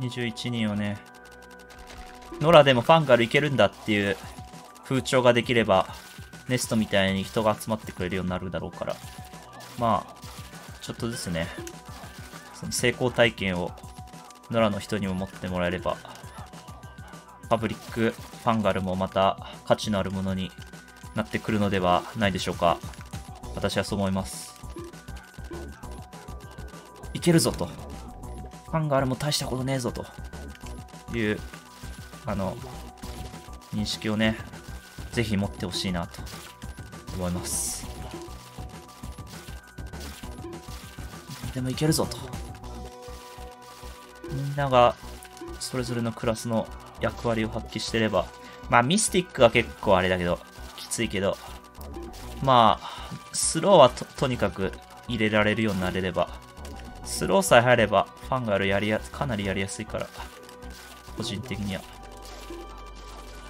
21人をね、ノラでもファンガルいけるんだっていう風潮ができれば、ネストみたいに人が集まってくれるようになるだろうから、まあ、ちょっとずつね、その成功体験をノラの人にも持ってもらえれば、パブリックファンガルもまた価値のあるものになってくるのではないでしょうか。私はそう思います。いけるぞと。ファンガルも大したことねえぞという、認識をね、ぜひ持ってほしいなと思います。でもいけるぞと。みんながそれぞれのクラスの役割を発揮してれば、まあミスティックは結構あれだけど、きついけど、まあ、スローは とにかく入れられるようになれれば、スローさえ入れば、ファンガルかなりやりやすいから、個人的には。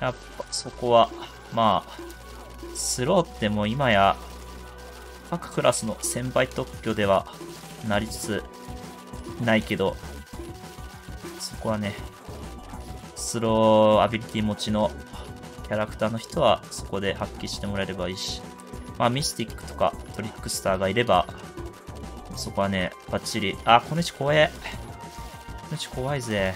やっぱそこは、まあ、スローってもう今や、各クラスの1000倍特許ではなりつつないけど、そこはね、スローアビリティ持ちのキャラクターの人はそこで発揮してもらえればいいし、まあミスティックとかトリックスターがいれば、そこはね、バッチリ。あ、この位置怖え。この位置怖いぜ。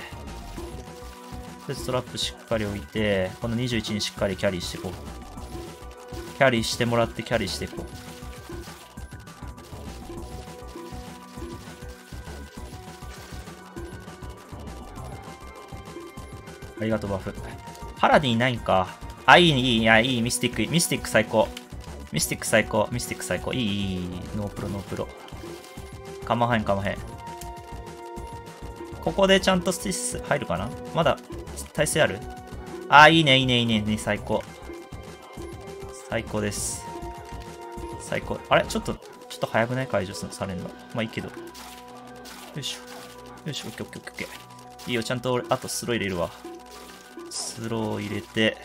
で、ストラップしっかり置いて、この21にしっかりキャリーしていこう。キャリーしてもらってキャリーしていこう。ありがとう、バフ。パラディンないんか。あ、いい、いい、いや、いい、ミスティック、ミスティック最高。ミスティック最高、ミスティック最高。いい、いい、ノープロ、ノープロ。かまへん、かまへん。ここでちゃんとスティス入るかな？まだ、耐性ある？あ、いいね、いいね、いいね、いいね、最高。最高です。最高。あれ？ちょっと早くない？解除されるの。まあ、いいけど。よいしょ。よいしょ、オッケー、オッケー、オッケー。いいよ、ちゃんと俺、あとスロー入れるわ。スロー入れて、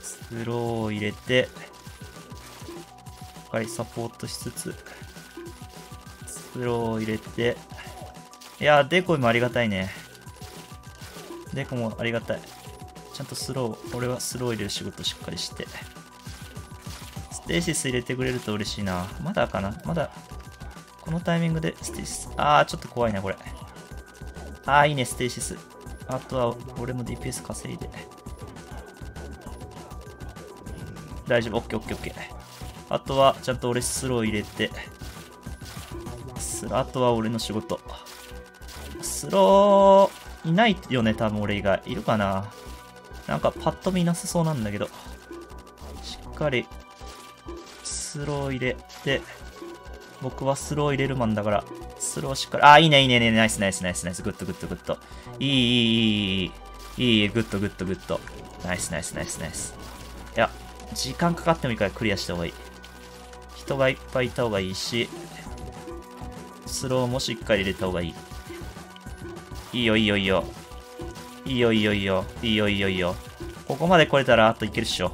スロー入れて、はい、サポートしつつ、スロー入れて、いやー、デコイもありがたいね。デコもありがたい。ちゃんとスロー、俺はスロー入れる仕事しっかりして。ステーシス入れてくれると嬉しいな。まだかな？まだ、このタイミングでステーシス。あー、ちょっと怖いね、これ。あー、いいね、ステーシス。あとは俺も DPS 稼いで大丈夫。 OKOKOK。 あとはちゃんと俺スロー入れて、あとは俺の仕事。スローいないよね、多分俺以外いるかな。なんかパッと見なさそうなんだけど、しっかりスロー入れて、僕はスロー入れるマンだから、スローしっかり。あ、いいね、いいね、いいね、ナイス、ナイス、ナイス、ナイス、グッド、グッド、グッド。いい、いい、いい、いい、グッド、グッド、グッド。ナイス、ナイス、ナイス、ナイス。いや、時間かかってもいいからクリアした方がいい。人がいっぱいいた方がいいし、スローもしっかり入れた方がいい。いいよ、いいよ、いいよ。いいよ、いいよ、いいよ。いいよ、いいよ、いいよ。ここまで来れたら、あといけるっしょ。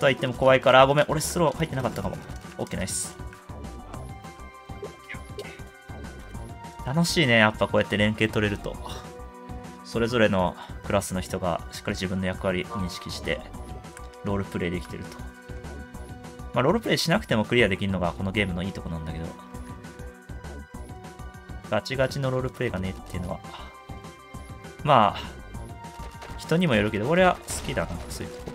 とは言っても怖いから、ごめん、俺スロー入ってなかったかも。オッケー、ナイス。楽しいね、やっぱこうやって連携取れると。それぞれのクラスの人がしっかり自分の役割認識して、ロールプレイできてると。まあ、ロールプレイしなくてもクリアできるのがこのゲームのいいとこなんだけど、ガチガチのロールプレイがねっていうのは、まあ、人にもよるけど、俺は好きだな、そういうとこ。